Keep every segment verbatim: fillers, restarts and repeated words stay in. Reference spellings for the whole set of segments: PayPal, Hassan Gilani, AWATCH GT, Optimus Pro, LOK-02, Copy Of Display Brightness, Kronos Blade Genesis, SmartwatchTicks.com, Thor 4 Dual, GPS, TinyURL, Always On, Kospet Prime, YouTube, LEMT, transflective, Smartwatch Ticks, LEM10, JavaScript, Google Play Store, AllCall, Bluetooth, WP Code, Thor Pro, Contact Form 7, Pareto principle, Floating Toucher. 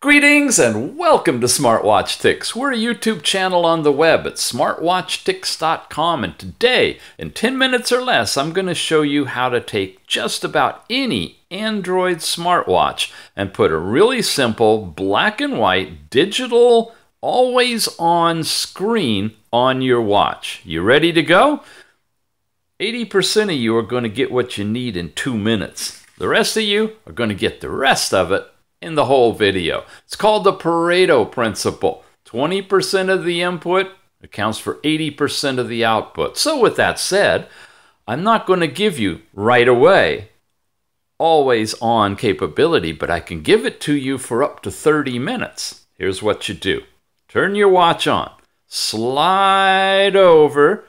Greetings and welcome to Smartwatch Ticks. We're a YouTube channel on the web at Smartwatch Ticks dot com, and today, in ten minutes or less, I'm going to show you how to take just about any Android smartwatch and put a really simple black and white digital always on screen on your watch. You ready to go? eighty percent of you are going to get what you need in two minutes. The rest of you are going to get the rest of it in the whole video. It's called the Pareto principle. twenty percent of the input accounts for eighty percent of the output. So with that said, I'm not going to give you right away always on capability, but I can give it to you for up to thirty minutes. Here's what you do. Turn your watch on. Slide over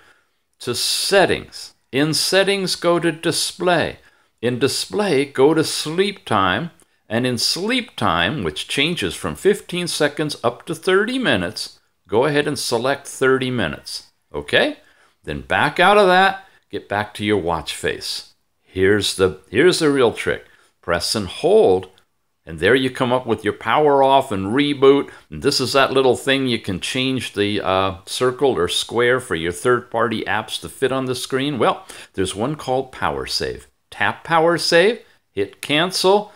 to settings. In settings, go to display. In display, go to sleep time. And in sleep time, which changes from fifteen seconds up to thirty minutes, go ahead and select thirty minutes, okay? Then back out of that, get back to your watch face. Here's the, here's the real trick. Press and hold, and there you come up with your power off and reboot. And this is that little thing you can change the uh, circle or square for your third-party apps to fit on the screen. Well, there's one called Power Save. Tap Power Save, hit cancel.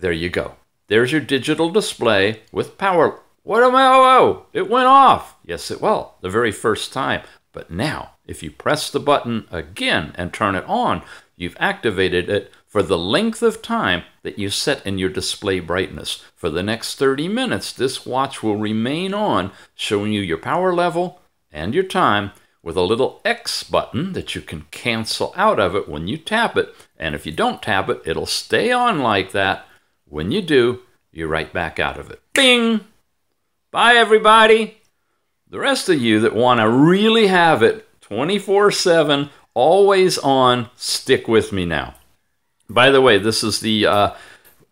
There you go. There's your digital display with power. What am I? Oh, it went off. Yes, it will. The very first time. But now, if you press the button again and turn it on, you've activated it for the length of time that you set in your display brightness. For the next thirty minutes, this watch will remain on, showing you your power level and your time, with a little X button that you can cancel out of it when you tap it. And if you don't tap it, it'll stay on like that. When you do, you're right back out of it. Bing! Bye, everybody! The rest of you that want to really have it twenty-four seven, always on, stick with me now. By the way, this is the uh,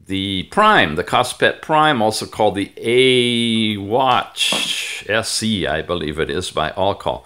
the Prime, the Kospet Prime, also called the AWatch S E, I believe it is, by AllCall.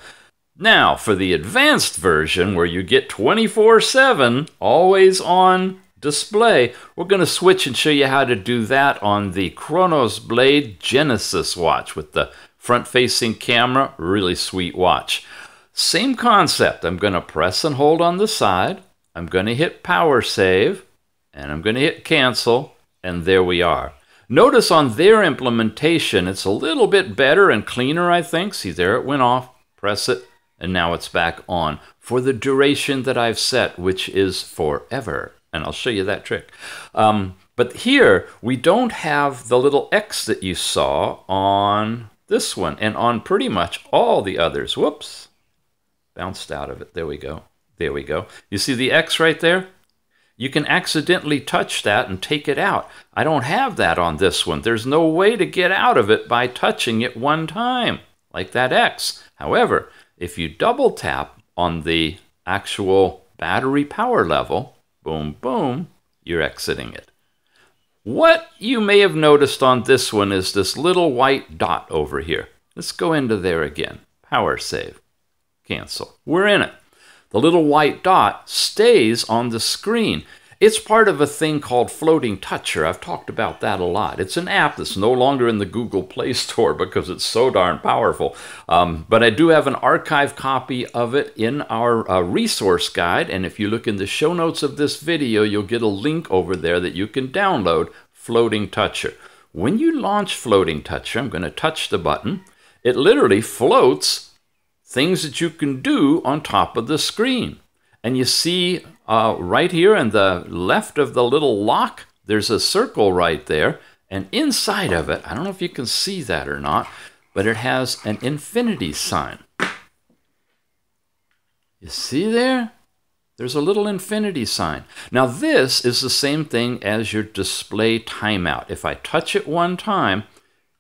Now, for the advanced version, where you get twenty-four seven, always on display, we're going to switch and show you how to do that on the Kronos Blade Genesis watch with the front-facing camera. Really sweet watch. Same concept. I'm going to press and hold on the side. I'm going to hit power save, and I'm going to hit cancel, and there we are. Notice on their implementation, it's a little bit better and cleaner, I think. See, there it went off. Press it, and now it's back on for the duration that I've set, which is forever. And I'll show you that trick. Um, but here, we don't have the little X that you saw on this one and on pretty much all the others. Whoops. Bounced out of it. There we go. There we go. You see the X right there? You can accidentally touch that and take it out. I don't have that on this one. There's no way to get out of it by touching it one time, like that X. However, if you double tap on the actual battery power level, boom, boom, you're exiting it. What you may have noticed on this one is this little white dot over here. Let's go into there again. Power save. Cancel. We're in it. The little white dot stays on the screen. It's part of a thing called Floating Toucher. I've talked about that a lot. It's an app that's no longer in the Google Play Store because it's so darn powerful. Um, but I do have an archive copy of it in our uh, resource guide. And if you look in the show notes of this video, you'll get a link over there that you can download Floating Toucher. When you launch Floating Toucher, I'm going to touch the button. It literally floats things that you can do on top of the screen. And you see uh, right here in the left of the little lock, there's a circle right there. And inside of it, I don't know if you can see that or not, but it has an infinity sign. You see there? There's a little infinity sign. Now this is the same thing as your display timeout. If I touch it one time,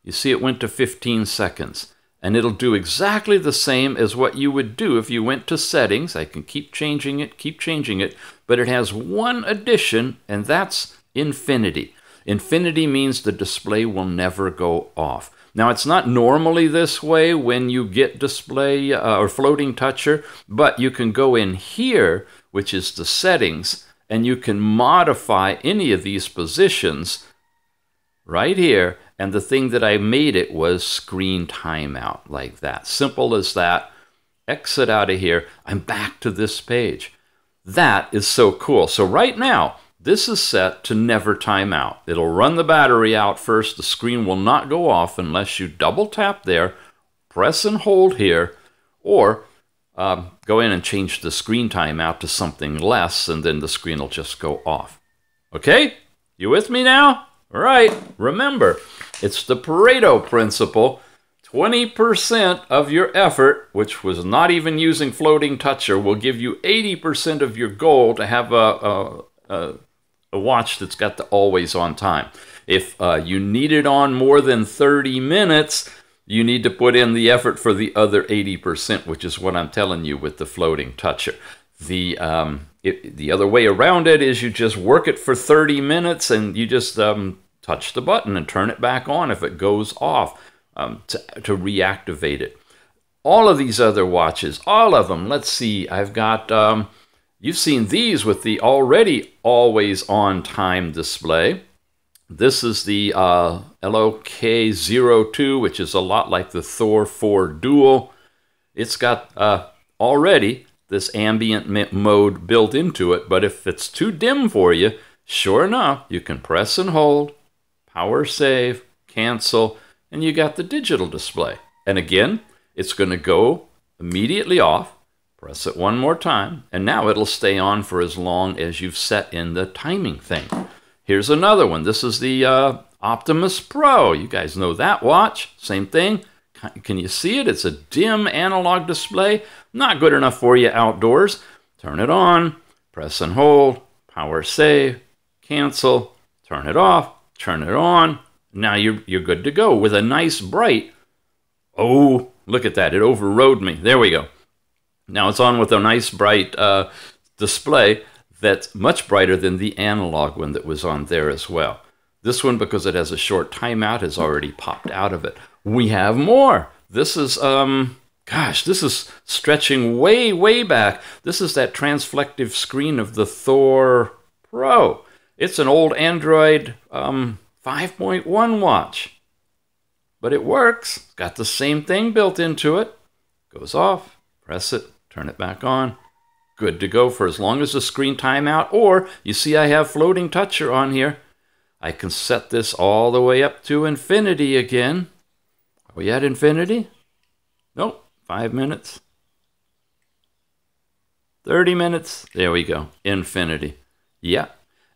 you see it went to fifteen seconds. And it'll do exactly the same as what you would do if you went to settings. I can keep changing it, keep changing it, but it has one addition, and that's infinity. Infinity means the display will never go off. Now, it's not normally this way when you get display uh, or floating toucher, but you can go in here, which is the settings, and you can modify any of these positions right here. And the thing that I made it was screen timeout, like that. Simple as that. Exit out of here. I'm back to this page. That is so cool. So right now, this is set to never time out. It'll run the battery out first. The screen will not go off unless you double tap there, press and hold here, or um, go in and change the screen time out to something less, and then the screen will just go off. Okay? You with me now? All right, remember, it's the Pareto principle. twenty percent of your effort, which was not even using Floating Toucher, will give you eighty percent of your goal to have a, a, a, a watch that's got the always on time. If uh, you need it on more than thirty minutes, you need to put in the effort for the other eighty percent, which is what I'm telling you with the Floating Toucher. The, um, it, the other way around it is you just work it for thirty minutes and you just um, touch the button and turn it back on if it goes off. Um, to, to reactivate it. All of these other watches, all of them, let's see, I've got, um, you've seen these with the already always on time display. This is the uh, L O K zero two, which is a lot like the Thor four Dual. It's got uh, already this ambient mode built into it, but if it's too dim for you, sure enough, you can press and hold, power save, cancel, and you got the digital display. And again, it's going to go immediately off. Press it one more time, and now it'll stay on for as long as you've set in the timing thing. Here's another one. This is the uh, Optimus Pro. You guys know that watch. Same thing. Can you see it? It's a dim analog display. Not good enough for you outdoors. Turn it on, press and hold, power save, cancel, turn it off, turn it on. Now you're, you're good to go with a nice bright, oh, look at that, it overrode me. There we go. Now it's on with a nice bright uh, display that's much brighter than the analog one that was on there as well. This one, because it has a short timeout, has already popped out of it. We have more. This is, um, gosh, this is stretching way, way back. This is that transflective screen of the Thor Pro. It's an old Android um, five point one watch, but it works. It's got the same thing built into it. Goes off, press it, turn it back on. Good to go for as long as the screen timeout, or you see I have Floating Toucher on here. I can set this all the way up to infinity again. Are we at infinity? Nope, five minutes. thirty minutes, there we go, infinity. Yeah,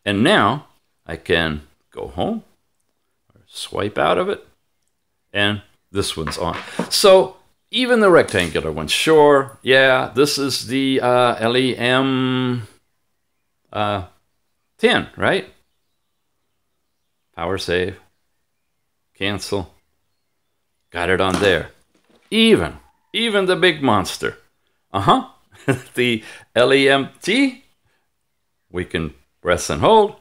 and now I can go home, swipe out of it, and this one's on. So even the rectangular one, sure, yeah, this is the uh, L E M ten, right? Power save, cancel, got it on there. Even, even the big monster, uh-huh, the L E M T, we can press and hold,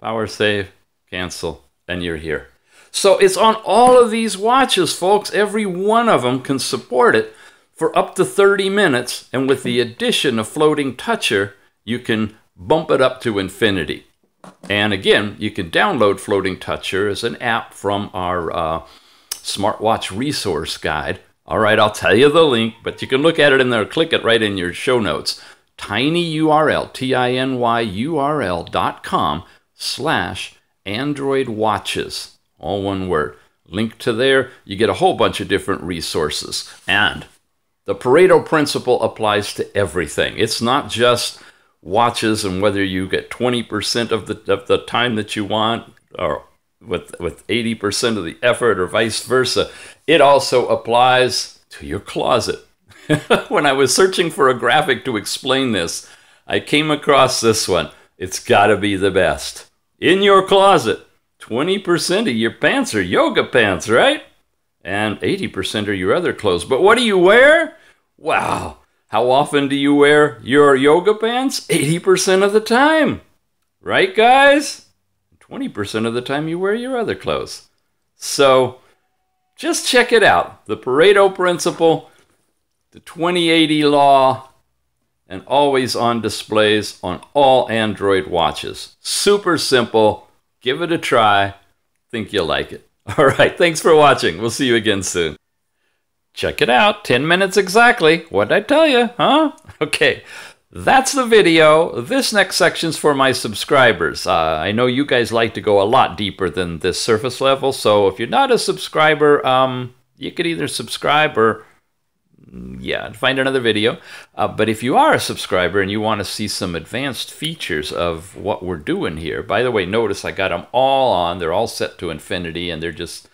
power save, cancel, and you're here. So it's on all of these watches, folks. Every one of them can support it for up to thirty minutes. And with the addition of Floating Toucher, you can bump it up to infinity. And again, you can download Floating Toucher as an app from our uh, smartwatch resource guide. All right, I'll tell you the link, but you can look at it in there. Click it right in your show notes. tinyurl, T I N Y U R L dot com slash Android watches, all one word. Link to there, you get a whole bunch of different resources. And the Pareto principle applies to everything. It's not just watches and whether you get twenty percent of the, of the time that you want or with, with eighty percent of the effort or vice versa. It also applies to your closet. When I was searching for a graphic to explain this, I came across this one. It's gotta be the best. In your closet, twenty percent of your pants are yoga pants, right? And eighty percent are your other clothes. But what do you wear? Wow. How often do you wear your yoga pants? eighty percent of the time. Right, guys? twenty percent of the time you wear your other clothes. So just check it out. The Pareto principle, the twenty eighty law, and always on displays on all Android watches. Super simple. Give it a try. think you'll like it. All right, thanks for watching. We'll see you again soon. Check it out, ten minutes exactly. What'd I tell you, huh? Okay, that's the video. This next section's for my subscribers. Uh, I know you guys like to go a lot deeper than this surface level, so if you're not a subscriber, um, you could either subscribe or, yeah, find another video. Uh, but if you are a subscriber and you want to see some advanced features of what we're doing here, by the way, notice I got them all on. They're all set to infinity, and they're just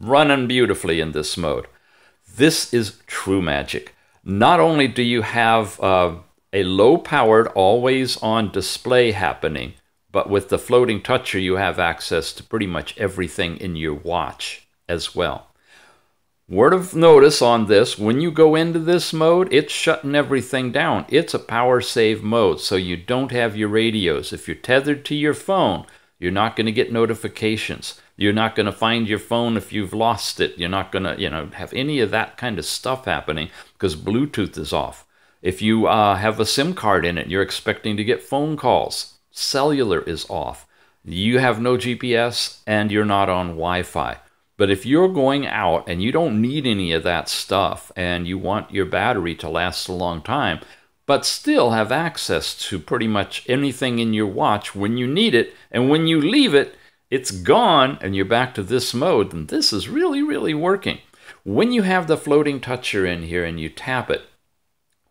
running beautifully in this mode. This is true magic. Not only do you have uh, a low-powered, always-on display happening, but with the floating toucher, you have access to pretty much everything in your watch as well. Word of notice on this, when you go into this mode, it's shutting everything down. It's a power save mode, so you don't have your radios. If you're tethered to your phone, you're not going to get notifications. You're not going to find your phone if you've lost it. You're not going to, you know, have any of that kind of stuff happening because Bluetooth is off. If you uh, have a SIM card in it, you're expecting to get phone calls. Cellular is off. You have no G P S, and you're not on Wi-Fi. But if you're going out and you don't need any of that stuff and you want your battery to last a long time, but still have access to pretty much anything in your watch when you need it, and when you leave it, it's gone and you're back to this mode, then this is really, really working. When you have the floating toucher in here and you tap it,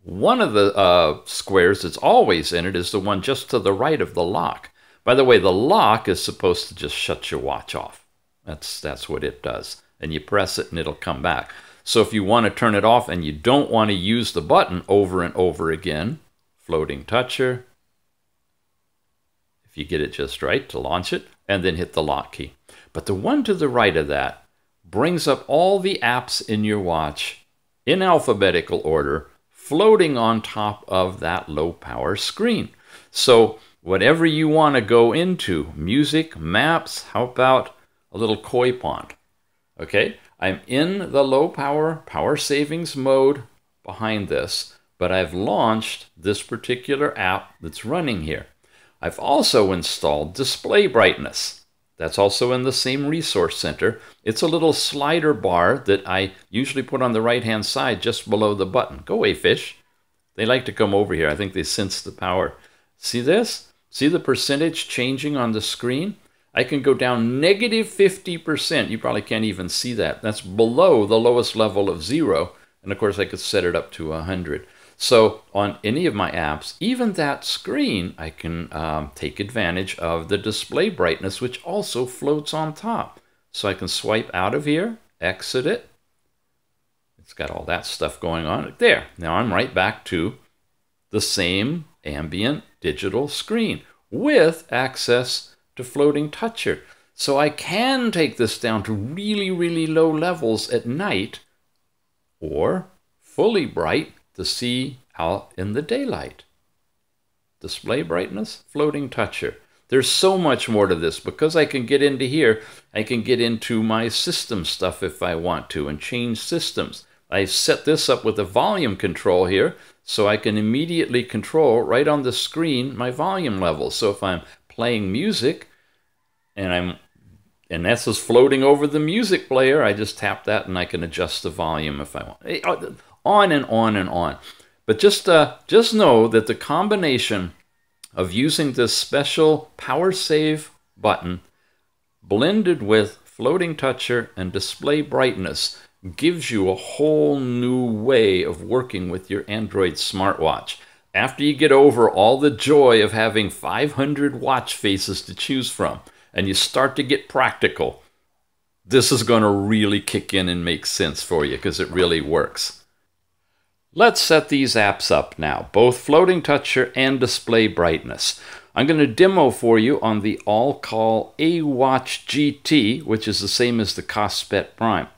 one of the uh, squares that's always in it is the one just to the right of the lock. By the way, the lock is supposed to just shut your watch off. That's, that's what it does. And you press it and it'll come back. So if you want to turn it off and you don't want to use the button over and over again, floating toucher, if you get it just right, to launch it, and then hit the lock key. But the one to the right of that brings up all the apps in your watch in alphabetical order, floating on top of that low power screen. So whatever you want to go into, music, maps, how about a little koi pond. Okay, I'm in the low power, power savings mode behind this, but I've launched this particular app that's running here. I've also installed display brightness. That's also in the same resource center. It's a little slider bar that I usually put on the right-hand side just below the button. Go away, fish. They like to come over here. I think they sense the power. See this? See the percentage changing on the screen? I can go down negative fifty percent. You probably can't even see that. That's below the lowest level of zero. And of course, I could set it up to one hundred. So on any of my apps, even that screen, I can um, take advantage of the display brightness, which also floats on top. So I can swipe out of here, exit it. It's got all that stuff going on. There, now I'm right back to the same ambient digital screen with access to floating toucher. So I can take this down to really, really low levels at night or fully bright to see out in the daylight. Display brightness, floating toucher. There's so much more to this because I can get into here. I can get into my system stuff if I want to and change systems. I set this up with a volume control here so I can immediately control right on the screen my volume level. So if I'm playing music, and I'm, and that's just floating over the music player. I just tap that, and I can adjust the volume if I want. On and on and on. But just, uh, just know that the combination of using this special power save button, blended with floating toucher and display brightness, gives you a whole new way of working with your Android smartwatch. After you get over all the joy of having five hundred watch faces to choose from and you start to get practical, this is going to really kick in and make sense for you because it really works. Let's set these apps up now, both floating toucher and display brightness. I'm going to demo for you on the AllCall AWatch G T, which is the same as the Kospet Prime.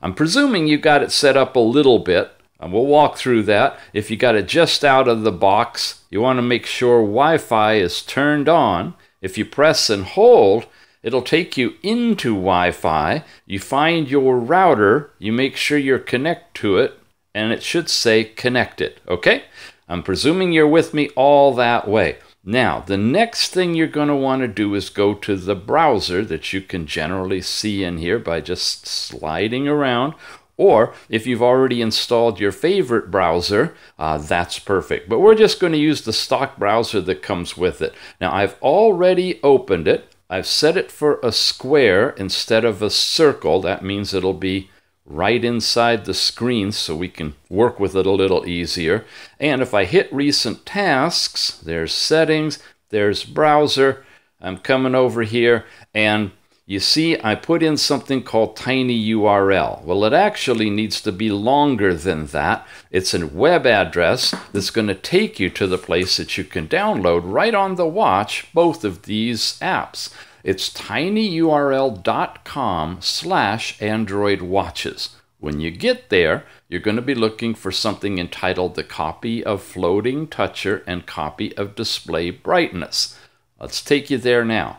I'm presuming you got it set up a little bit. And we'll walk through that. If you got it just out of the box, you want to make sure Wi-Fi is turned on. If you press and hold, it'll take you into Wi-Fi. You find your router, you make sure you're connected to it, and it should say connected, okay? I'm presuming you're with me all that way. Now, the next thing you're going to want to do is go to the browser that you can generally see in here by just sliding around. Or if you've already installed your favorite browser, uh, that's perfect. But we're just going to use the stock browser that comes with it. Now, I've already opened it. I've set it for a square instead of a circle. That means it'll be right inside the screen so we can work with it a little easier. And if I hit recent tasks, there's settings, there's browser. I'm coming over here and you see I put in something called tinyurl. Well, it actually needs to be longer than that. It's a web address that's going to take you to the place that you can download right on the watch both of these apps. It's tinyurl dot com slash Android watches. When you get there, you're going to be looking for something entitled the copy of Floating Toucher and copy of Display Brightness. Let's take you there now.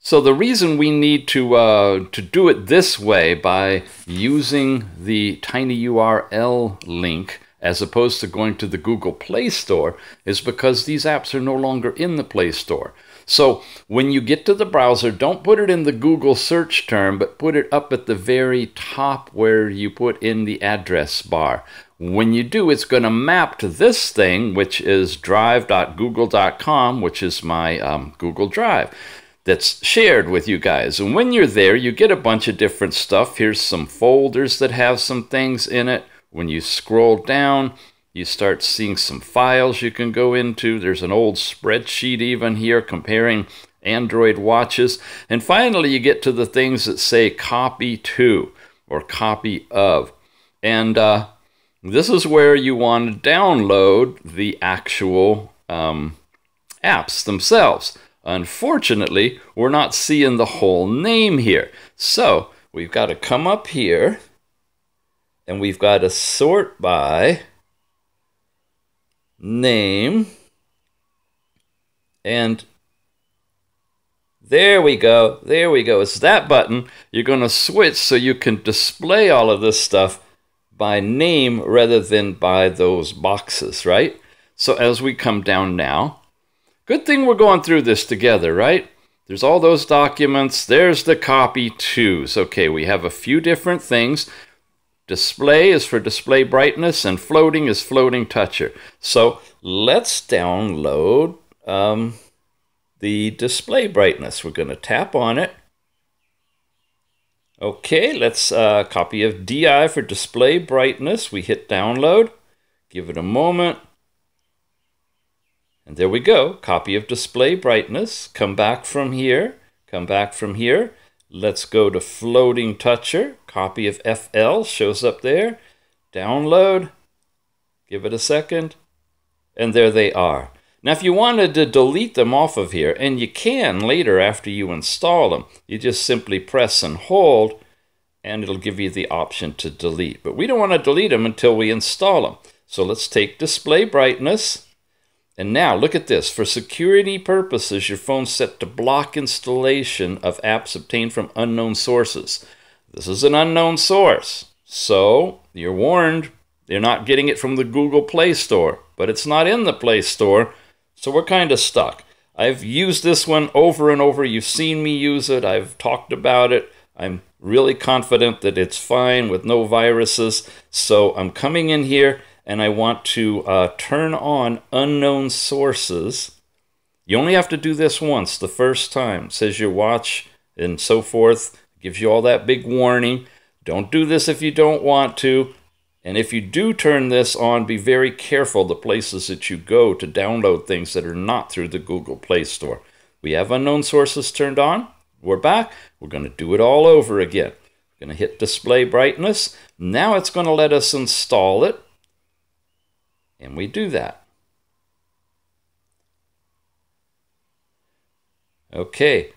So the reason we need to, uh, to do it this way by using the tinyurl link as opposed to going to the Google Play Store is because these apps are no longer in the Play Store. So when you get to the browser, don't put it in the Google search term, but put it up at the very top where you put in the address bar. When you do, it's going to map to this thing, which is drive dot google dot com, which is my um, Google Drive that's shared with you guys. And when you're there, you get a bunch of different stuff. Here's some folders that have some things in it. When you scroll down, you start seeing some files you can go into. There's an old spreadsheet even here comparing Android watches. And finally, you get to the things that say copy to or copy of. And uh, this is where you want to download the actual um, apps themselves. Unfortunately, we're not seeing the whole name here. So we've got to come up here and we've got to sort by name, and there we go, there we go. It's that button. You're going to switch so you can display all of this stuff by name rather than by those boxes, right? So as we come down now, good thing we're going through this together, right? There's all those documents, there's the copy twos. Okay, we have a few different things. Display is for display brightness, and floating is floating toucher. So let's download um, the display brightness. We're going to tap on it. Okay, let's uh, copy of D I for display brightness. We hit download. Give it a moment. And there we go. Copy of display brightness. Come back from here. Come back from here. Let's go to Floating Toucher. Copy of F L shows up there. Download. Give it a second. And there they are. Now, if you wanted to delete them off of here, and you can later after you install them, you just simply press and hold, and it'll give you the option to delete. But we don't want to delete them until we install them. So let's take Display Brightness. And now, look at this. For security purposes, your phone's set to block installation of apps obtained from unknown sources. This is an unknown source, so you're warned. You're not getting it from the Google Play Store, but it's not in the Play Store, so we're kind of stuck. I've used this one over and over. You've seen me use it. I've talked about it. I'm really confident that it's fine with no viruses, so I'm coming in here and I want to uh, turn on unknown sources. You only have to do this once, the first time. It says your watch and so forth. It gives you all that big warning. Don't do this if you don't want to. And if you do turn this on, be very careful the places that you go to download things that are not through the Google Play Store. We have unknown sources turned on. We're back. We're going to do it all over again. We're going to hit display brightness. Now it's going to let us install it. And we do that. Okay,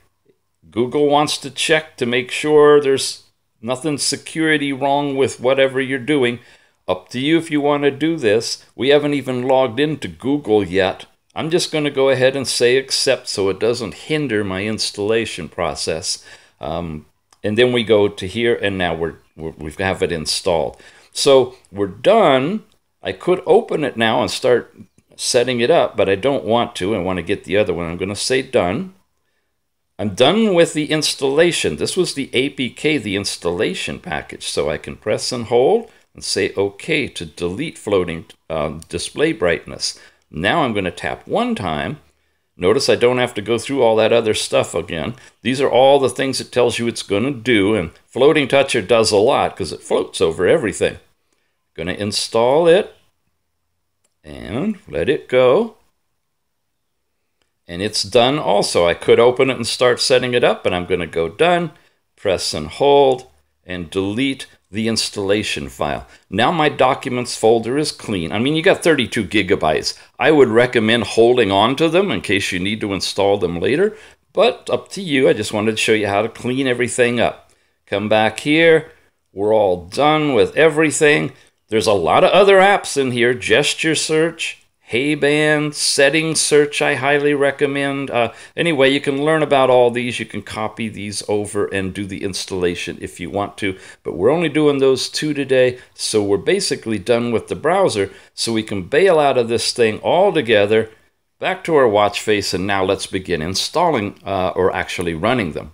Google wants to check to make sure there's nothing security wrong with whatever you're doing. Up to you if you want to do this. We haven't even logged into Google yet. I'm just going to go ahead and say accept so it doesn't hinder my installation process. Um, and then we go to here and now we're, we're, we have it installed. So we're done. I could open it now and start setting it up, but I don't want to. I want to get the other one. I'm going to say done. I'm done with the installation. This was the A P K, the installation package. So I can press and hold and say OK to delete floating uh, display brightness. Now I'm going to tap one time. Notice I don't have to go through all that other stuff again. These are all the things it tells you it's going to do, and Floating Toucher does a lot because it floats over everything. Going to install it and let it go. And it's done also. I could open it and start setting it up, but I'm going to go done, press and hold, and delete the installation file. Now my documents folder is clean. I mean, you got thirty-two gigabytes. I would recommend holding on to them in case you need to install them later, but up to you. I just wanted to show you how to clean everything up. Come back here. We're all done with everything. There's a lot of other apps in here. Gesture Search, Heyband, Settings Search, I highly recommend. Uh, anyway, you can learn about all these. You can copy these over and do the installation if you want to. But we're only doing those two today, so we're basically done with the browser. So we can bail out of this thing altogether, back to our watch face, and now let's begin installing uh, or actually running them.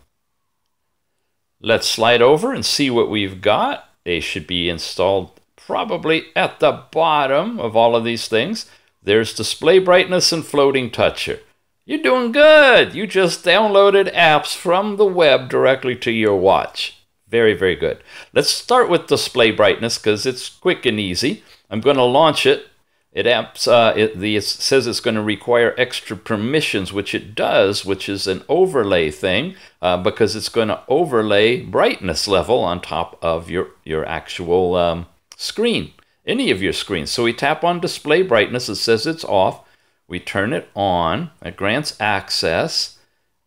Let's slide over and see what we've got. They should be installed probably at the bottom of all of these things. There's Display Brightness and Floating Toucher. You're doing good. You just downloaded apps from the web directly to your watch. Very, very good. Let's start with Display Brightness because it's quick and easy. I'm going to launch it. It, apps, uh, it, the, it says it's going to require extra permissions, which it does, which is an overlay thing, uh, because it's going to overlay brightness level on top of your, your actual um, screen, any of your screens. So we tap on Display Brightness. It says it's off. We turn it on. It grants access.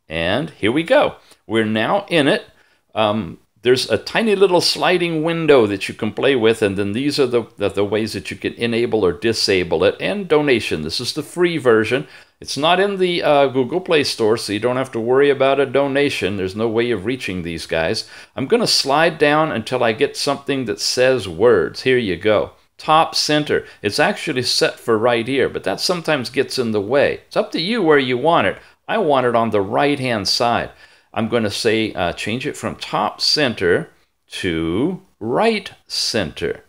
And here we go. We're now in it. Um, there's a tiny little sliding window that you can play with, and then these are the, the, the ways that you can enable or disable it. And donation. This is the free version. It's not in the uh, Google Play Store, so you don't have to worry about a donation. There's no way of reaching these guys. I'm going to slide down until I get something that says words. Here you go. Top center. It's actually set for right here, but that sometimes gets in the way. It's up to you where you want it. I want it on the right-hand side. I'm going to say uh, change it from top center to right center.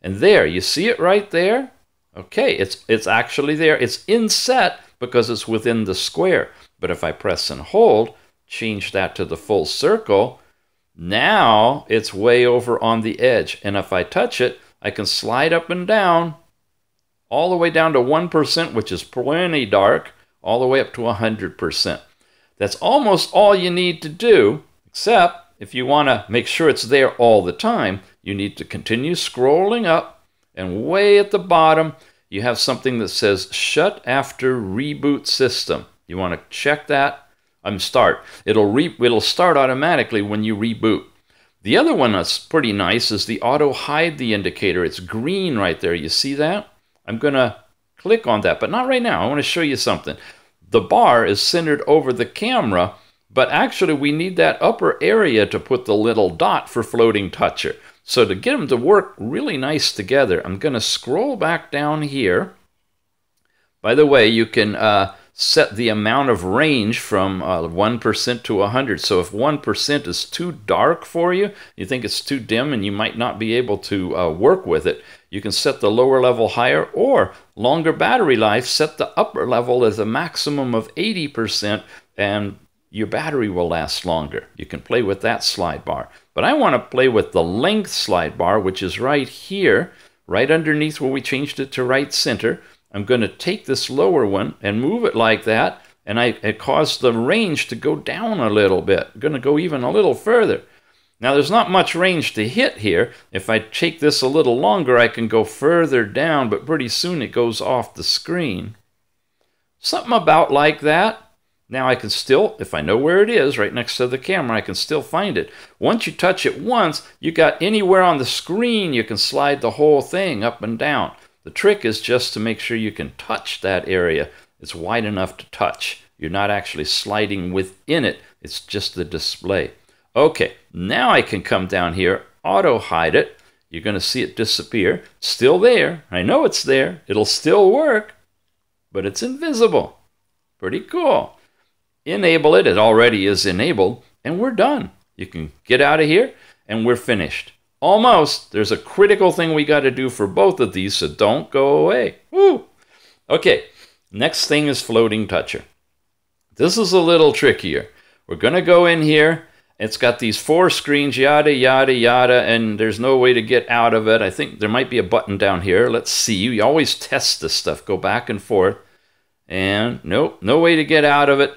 And there, you see it right there? Okay, it's, it's actually there. It's inset because it's within the square. But if I press and hold, change that to the full circle, now it's way over on the edge. And if I touch it, I can slide up and down, all the way down to one percent, which is plenty dark, all the way up to one hundred percent. That's almost all you need to do, except if you want to make sure it's there all the time, you need to continue scrolling up, and way at the bottom, you have something that says Shut After Reboot System. You want to check that. Um, start. It'll, re it'll start automatically when you reboot. The other one that's pretty nice is the auto hide the indicator. It's green right there. You see that? I'm going to click on that, but not right now. I want to show you something. The bar is centered over the camera, but actually we need that upper area to put the little dot for Floating Toucher. So to get them to work really nice together, I'm going to scroll back down here. By the way, you can uh, set the amount of range from uh, one percent to one hundred. So if one percent is too dark for you, you think it's too dim and you might not be able to uh, work with it, you can set the lower level higher, or longer battery life, set the upper level as a maximum of eighty percent and your battery will last longer. You can play with that slide bar. But I want to play with the length slide bar, which is right here, right underneath where we changed it to right center. I'm going to take this lower one and move it like that, and I, it caused the range to go down a little bit. I'm going to go even a little further. Now, there's not much range to hit here. If I take this a little longer, I can go further down, but pretty soon it goes off the screen. Something about like that. Now I can still, if I know where it is, right next to the camera, I can still find it. Once you touch it once, you got anywhere on the screen, you can slide the whole thing up and down. The trick is just to make sure you can touch that area. It's wide enough to touch. You're not actually sliding within it. It's just the display. Okay, now I can come down here, auto hide it. You're going to see it disappear. Still there. I know it's there. It'll still work. but it's invisible. Pretty cool. Enable it. It already is enabled, and we're done. You can get out of here, and we're finished. Almost. There's a critical thing we got to do for both of these, so don't go away. Woo! Okay, next thing is Floating Toucher. This is a little trickier. We're going to go in here. It's got these four screens, yada, yada, yada, and there's no way to get out of it. I think there might be a button down here. Let's see. You always test this stuff. Go back and forth. And nope, no way to get out of it.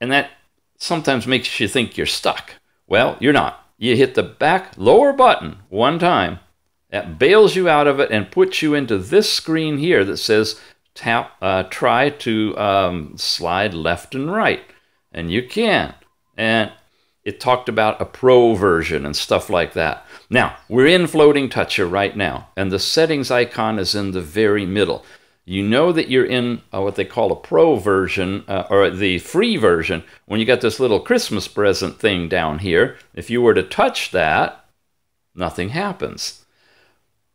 And that sometimes makes you think you're stuck. Well, you're not. You hit the back lower button one time. That bails you out of it and puts you into this screen here that says tap, uh, try to um, slide left and right. And you can. And it talked about a pro version and stuff like that. Now, we're in Floating Toucher right now, and the settings icon is in the very middle. You know that you're in uh, what they call a pro version, uh, or the free version, when you got this little Christmas present thing down here. If you were to touch that, nothing happens.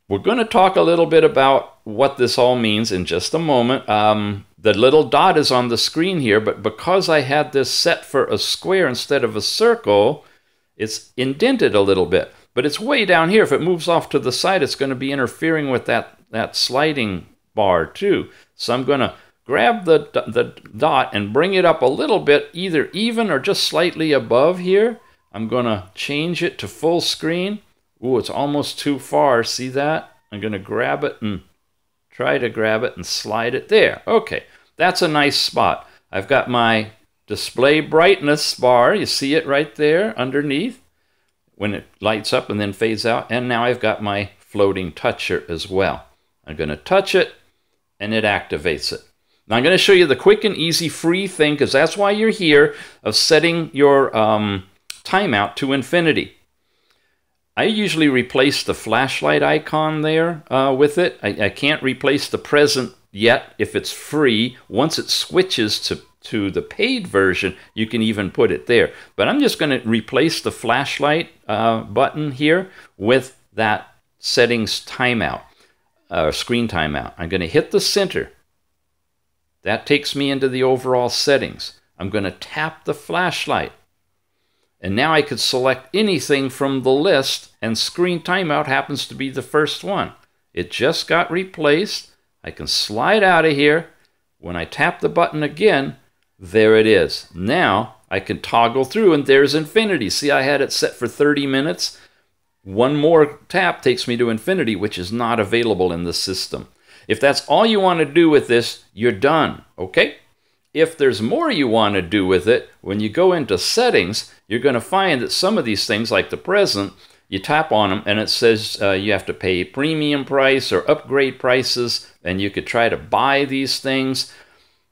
We're going to talk a little bit about what this all means in just a moment. Um, the little dot is on the screen here, but because I had this set for a square instead of a circle, it's indented a little bit. But it's way down here. If it moves off to the side, it's going to be interfering with that, that sliding bar too. So I'm going to grab the, the dot and bring it up a little bit, either even or just slightly above here. I'm going to change it to full screen. Ooh, it's almost too far. See that? I'm going to grab it and try to grab it and slide it there. Okay, that's a nice spot. I've got my display brightness bar. You see it right there underneath when it lights up and then fades out. And now I've got my Floating Toucher as well. I'm going to touch it and it activates it. Now I'm going to show you the quick and easy free thing, because that's why you're here, of setting your um, timeout to infinity. I usually replace the flashlight icon there uh, with it. I, I can't replace the present yet if it's free. Once it switches to, to the paid version, you can even put it there. But I'm just going to replace the flashlight uh, button here with that settings timeout, uh, screen timeout. I'm going to hit the center. That takes me into the overall settings. I'm going to tap the flashlight. And now I could select anything from the list, and screen timeout happens to be the first one. It just got replaced. I can slide out of here. When I tap the button again, there it is. Now I can toggle through, and there's infinity. See, I had it set for thirty minutes. One more tap takes me to infinity, which is not available in the system. If that's all you want to do with this, you're done, okay? If there's more you want to do with it, when you go into settings, you're going to find that some of these things, like the present, you tap on them and it says uh, you have to pay premium price or upgrade prices, and you could try to buy these things.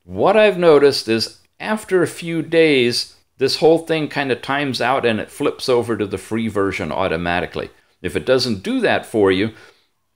What I've noticed is after a few days, this whole thing kind of times out and it flips over to the free version automatically. If it doesn't do that for you,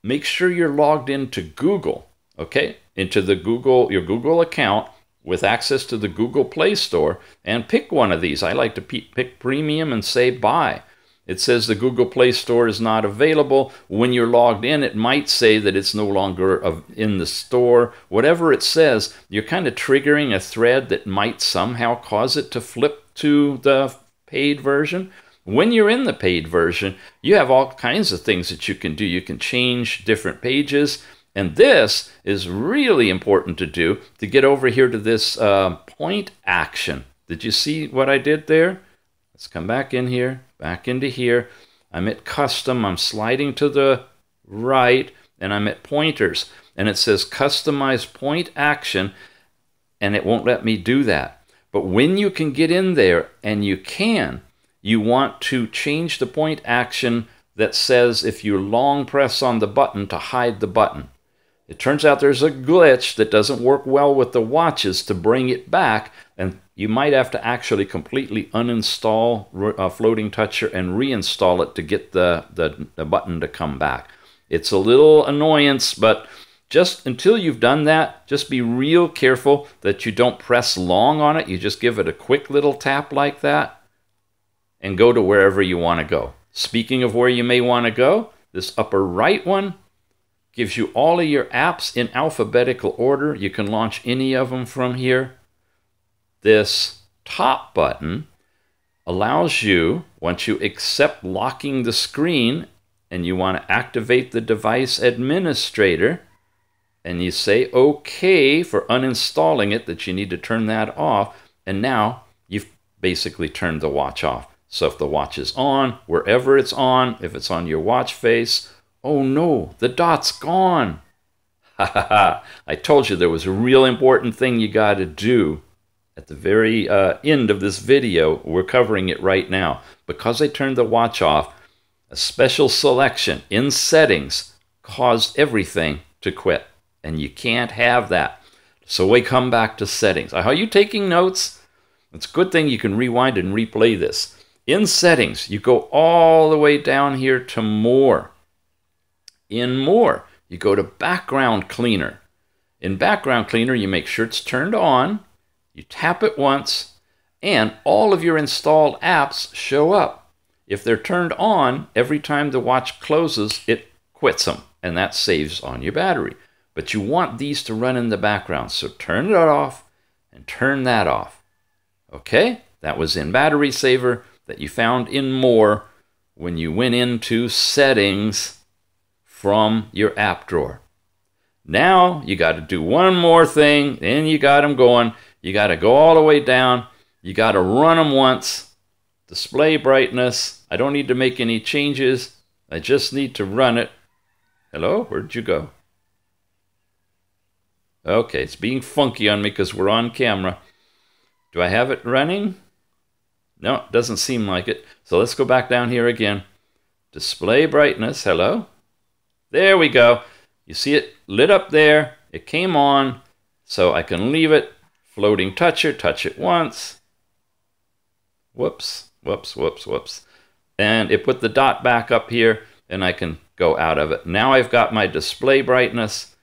make sure you're logged into Google, okay? Into the Google, your Google account, with access to the Google Play Store, and pick one of these. I like to pick premium and say buy. It says the Google Play Store is not available. When you're logged in, it might say that it's no longer in the store. Whatever it says, you're kind of triggering a thread that might somehow cause it to flip to the paid version. When you're in the paid version, you have all kinds of things that you can do. You can change different pages. And this is really important to do to get over here to this uh, point action. Did you see what I did there? Let's come back in here, back into here. I'm at custom, I'm sliding to the right, and I'm at pointers. And it says customize point action, and it won't let me do that. But when you can get in there, and you can, you want to change the point action that says if you long press on the button to hide the button. It turns out there's a glitch that doesn't work well with the watches to bring it back, and you might have to actually completely uninstall uh, Floating Toucher and reinstall it to get the, the, the button to come back. It's a little annoyance, but just until you've done that, just be real careful that you don't press long on it. You just give it a quick little tap like that and go to wherever you want to go. Speaking of where you may want to go, this upper right one, Gives you all of your apps in alphabetical order. You can launch any of them from here. This top button allows you, once you accept locking the screen and you want to activate the device administrator, and you say OK for uninstalling it, that you need to turn that off. And now you've basically turned the watch off. So if the watch is on, wherever it's on, if it's on your watch face, oh no, the dot's gone. Ha ha ha. I told you there was a real important thing you got to do. At the very uh, end of this video, we're covering it right now. Because I turned the watch off, a special selection in settings caused everything to quit. And you can't have that. So we come back to settings. Are you taking notes? It's a good thing you can rewind and replay this. In settings, you go all the way down here to more. In more, you go to background cleaner. In background cleaner, you make sure it's turned on, you tap it once, and all of your installed apps show up. If they're turned on, every time the watch closes, it quits them, and that saves on your battery. But you want these to run in the background, so turn it off and turn that off. Okay, that was in battery saver that you found in more when you went into settings from your app drawer. Now you got to do one more thing, then you got them going. You got to go all the way down. You got to run them once. Display brightness. I don't need to make any changes. I just need to run it. Hello, where'd you go? Okay, it's being funky on me because we're on camera. Do I have it running? No, it doesn't seem like it. So let's go back down here again. Display brightness. Hello. There we go. You see it lit up there. It came on, so I can leave it. Floating toucher, touch it once. Whoops, whoops, whoops, whoops. And it put the dot back up here, and I can go out of it. Now I've got my display brightness.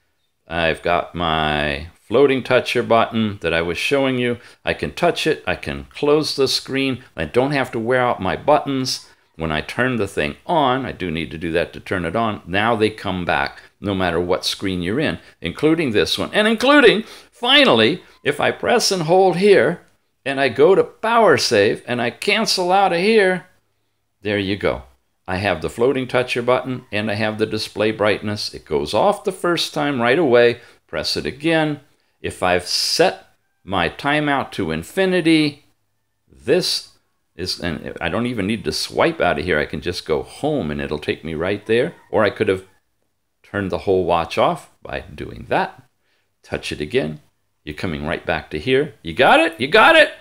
I've got my floating toucher button that I was showing you. I can touch it. I can close the screen. I don't have to wear out my buttons. When I turn the thing on, I do need to do that to turn it on. Now they come back no matter what screen you're in, including this one. And including, finally, if I press and hold here and I go to power save and I cancel out of here, there you go. I have the floating toucher button and I have the display brightness. It goes off the first time right away. Press it again. If I've set my timeout to infinity, this Is, and I don't even need to swipe out of here. I can just go home and it'll take me right there. Or I could have turned the whole watch off by doing that. Touch it again. You're coming right back to here. You got it? You got it?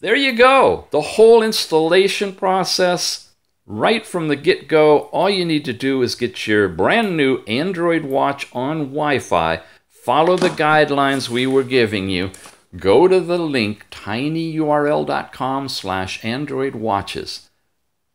There you go. The whole installation process right from the get-go. All you need to do is get your brand new Android watch on Wi-Fi. Follow the guidelines we were giving you. Go to the link tinyurl dot com slash android watches.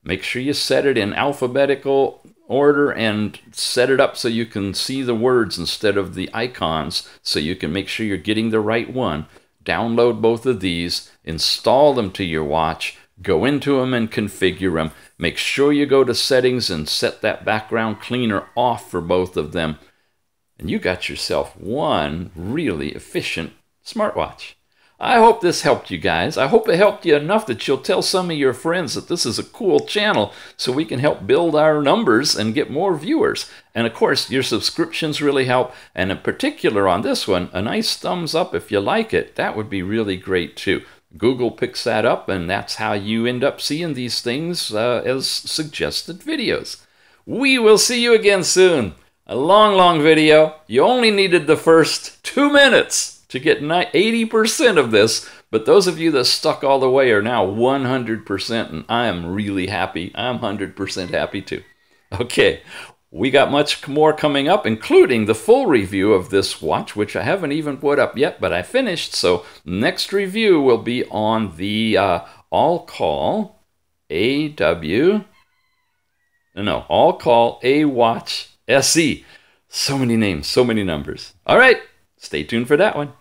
Make sure you set it in alphabetical order and set it up so you can see the words instead of the icons, so you can make sure you're getting the right one. Download both of these, install them to your watch, go into them and configure them. Make sure you go to settings and set that background cleaner off for both of them. And you got yourself one really efficient smartwatch. I hope this helped you guys. I hope it helped you enough that you'll tell some of your friends that this is a cool channel, so we can help build our numbers and get more viewers. And of course, your subscriptions really help. And in particular on this one, a nice thumbs up if you like it. That would be really great too. Google picks that up, and that's how you end up seeing these things uh, as suggested videos. We will see you again soon. A long, long video. You only needed the first two minutes to get eighty percent of this, but those of you that stuck all the way are now one hundred percent, and I am really happy. I'm one hundred percent happy too. Okay, we got much more coming up, including the full review of this watch, which I haven't even put up yet, but I finished, so next review will be on the uh, AllCall AW, no, AllCall AWatch S E. So many names, so many numbers. All right. Stay tuned for that one.